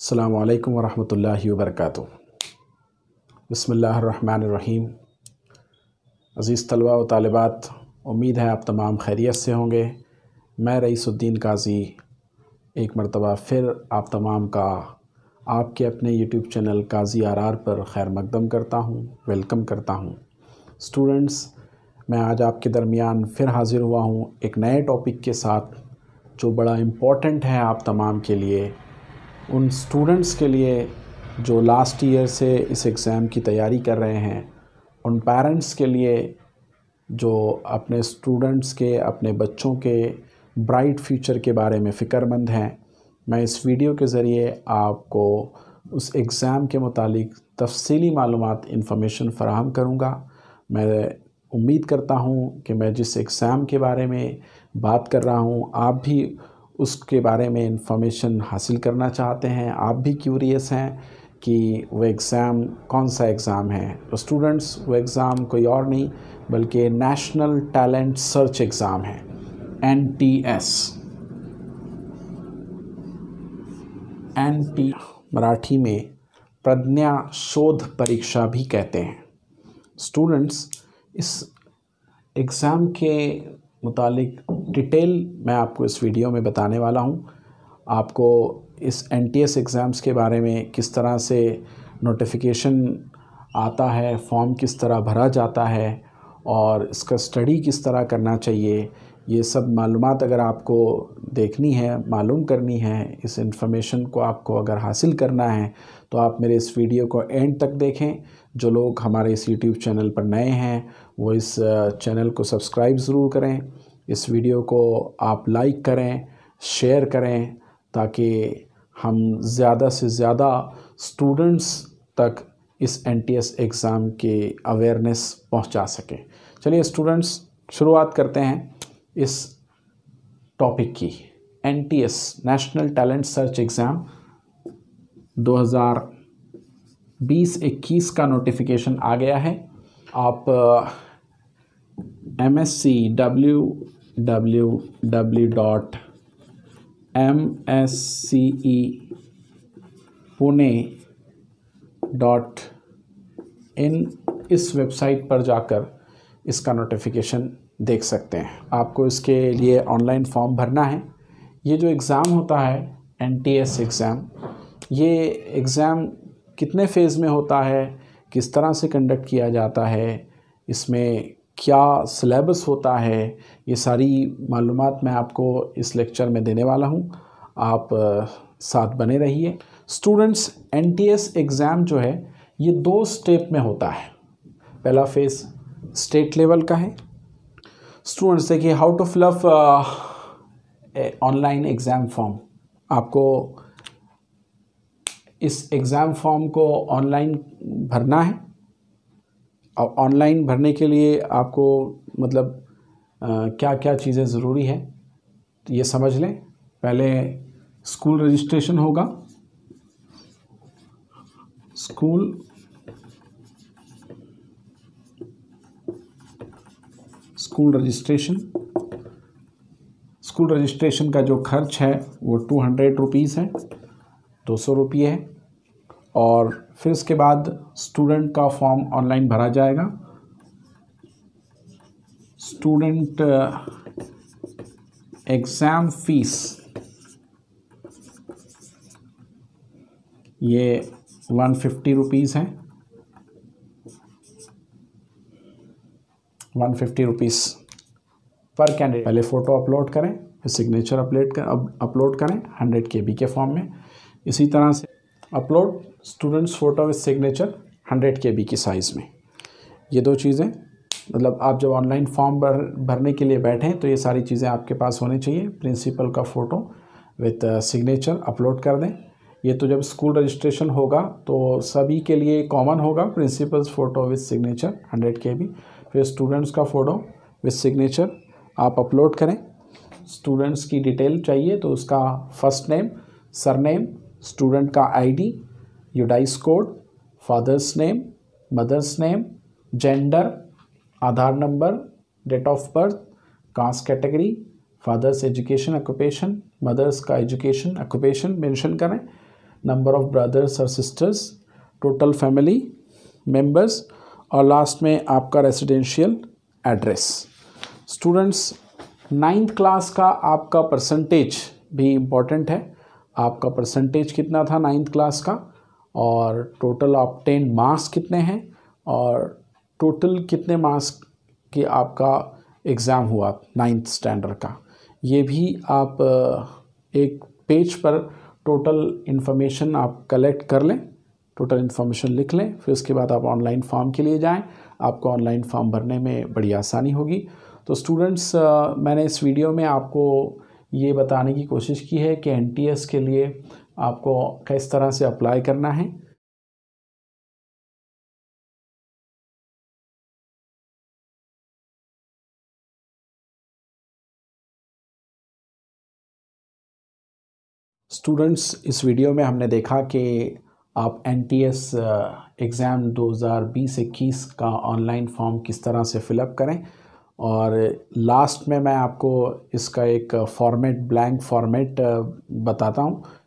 अस्सलामुअलैकुम वरहमतुल्लाहि वबरकातुह। बिस्मिल्लाहिर्रहमानिर्रहीम। अज़ीज़ तलबा व तालिबात, उम्मीद है आप तमाम खैरियत से होंगे। मैं रईसुद्दीन काजी एक मरतबा फिर आप तमाम का आपके अपने यूट्यूब चैनल काजी आर पर खैर मकदम करता हूँ, वेलकम करता हूँ। स्टूडेंट्स, मैं आज आपके दरमियान फिर हाज़िर हुआ हूँ एक नए टॉपिक के साथ जो बड़ा इम्पोर्टेंट है आप तमाम के लिए, उन स्टूडेंट्स के लिए जो लास्ट ईयर से इस एग्ज़ाम की तैयारी कर रहे हैं, उन पेरेंट्स के लिए जो अपने स्टूडेंट्स के अपने बच्चों के ब्राइट फ्यूचर के बारे में फ़िक्रमंद हैं। मैं इस वीडियो के ज़रिए आपको उस एग्ज़ाम के मुतालिक तफसीली मालूमात इंफॉर्मेशन फ़राहम करूँगा। मैं उम्मीद करता हूँ कि मैं जिस एग्ज़ाम के बारे में बात कर रहा हूँ, आप भी उसके बारे में इंफॉर्मेशन हासिल करना चाहते हैं, आप भी क्यूरियस हैं कि वो एग्ज़ाम कौन सा एग्ज़ाम है। तो स्टूडेंट्स, वो एग्ज़ाम कोई और नहीं बल्कि नेशनल टैलेंट सर्च एग्ज़ाम है, एनटीएस। एनटी मराठी में प्रज्ञा शोध परीक्षा भी कहते हैं। स्टूडेंट्स, इस एग्ज़ाम के मुतालिक डिटेल मैं आपको इस वीडियो में बताने वाला हूं। आपको इस एनटीएस एग्ज़ाम्स के बारे में किस तरह से नोटिफिकेशन आता है, फॉर्म किस तरह भरा जाता है और इसका स्टडी किस तरह करना चाहिए, ये सब मालूमात अगर आपको देखनी है, मालूम करनी है, इस इंफॉर्मेशन को आपको अगर हासिल करना है तो आप मेरे इस वीडियो को एंड तक देखें। जो लोग हमारे इस यूट्यूब चैनल पर नए हैं वो इस चैनल को सब्सक्राइब ज़रूर करें, इस वीडियो को आप लाइक करें, शेयर करें, ताकि हम ज़्यादा से ज़्यादा स्टूडेंट्स तक इस एनटीएस एग्ज़ाम के अवेयरनेस पहुंचा सकें। चलिए स्टूडेंट्स, शुरुआत करते हैं इस टॉपिक की। NTS national talent search exam 2020-21 का नोटिफिकेशन आ गया है। आप mscww.mscepune.in इस वेबसाइट पर जाकर इसका नोटिफिकेशन देख सकते हैं। आपको इसके लिए ऑनलाइन फॉर्म भरना है। ये जो एग्ज़ाम होता है एनटीएस एग्ज़ाम, ये एग्ज़ाम कितने फ़ेज़ में होता है, किस तरह से कंडक्ट किया जाता है, इसमें क्या सिलेबस होता है, ये सारी मालूमात मैं आपको इस लेक्चर में देने वाला हूँ। आप साथ बने रहिए। स्टूडेंट्स, एनटीएस एग्ज़ाम जो है ये 2 स्टेप में होता है। पहला फ़ेज़ स्टेट लेवल का है। स्टूडेंट्स देखिए, how to fill up online exam form. आपको इस एग्ज़ाम फॉर्म को ऑनलाइन भरना है। और ऑनलाइन भरने के लिए आपको मतलब क्या क्या चीज़ें ज़रूरी है तो ये समझ लें। पहले स्कूल रजिस्ट्रेशन होगा, स्कूल स्कूल रजिस्ट्रेशन का जो खर्च है वो 200 रुपीज़ है, 200 रुपये है। और फिर इसके बाद स्टूडेंट का फॉर्म ऑनलाइन भरा जाएगा। स्टूडेंट एग्ज़ाम फ़ीस ये 150 रुपीज़ है, 150 रुपीज़ पर कैंडिडेट। पहले फ़ोटो अपलोड करें, फिर सिग्नेचर अपलोड करें 100 KB के फॉर्म में। इसी तरह से upload students photo with signature 100 KB की साइज़ में। ये 2 चीज़ें, मतलब आप जब ऑनलाइन फॉर्म भरने के लिए बैठें तो ये सारी चीज़ें आपके पास होनी चाहिए। प्रिंसिपल का फ़ोटो विद सिग्नेचर अपलोड कर दें। ये तो जब स्कूल रजिस्ट्रेशन होगा तो सभी के लिए कॉमन होगा, principals photo with signature 100 KB। फिर स्टूडेंट्स का फ़ोटो विद सिग्नेचर आप अपलोड करें। स्टूडेंट्स की डिटेल चाहिए तो उसका फर्स्ट नेम, सरनेम, स्टूडेंट का ID, UDISE code, father's name, mother's name, gender, Aadhaar number, date of birth, caste category, father's education occupation, mother's का एजुकेशन ऑक्यूपेशन मेंशन करें। Number of brothers और sisters, total family members और last में आपका residential address. Students, ninth class का आपका percentage भी important है। आपका परसेंटेज कितना था नाइन्थ क्लास का और टोटल ऑब्टेन्ड मार्क्स कितने हैं और टोटल कितने मार्क्स के आपका एग्ज़ाम हुआ नाइन्थ स्टैंडर्ड का, ये भी आप एक पेज पर टोटल इन्फॉर्मेशन आप कलेक्ट कर लें, टोटल इन्फॉर्मेशन लिख लें। फिर उसके बाद आप ऑनलाइन फॉर्म के लिए जाएं, आपको ऑनलाइन फॉर्म भरने में बड़ी आसानी होगी। तो स्टूडेंट्स, मैंने इस वीडियो में आपको ये बताने की कोशिश की है कि एनटीएस के लिए आपको किस तरह से अप्लाई करना है। स्टूडेंट्स, इस वीडियो में हमने देखा कि आप एनटीएस एग्ज़ाम 2020-21 का ऑनलाइन फॉर्म किस तरह से फ़िलअप करें, और लास्ट में मैं आपको इसका एक फॉर्मेट, ब्लैंक फॉर्मेट बताता हूं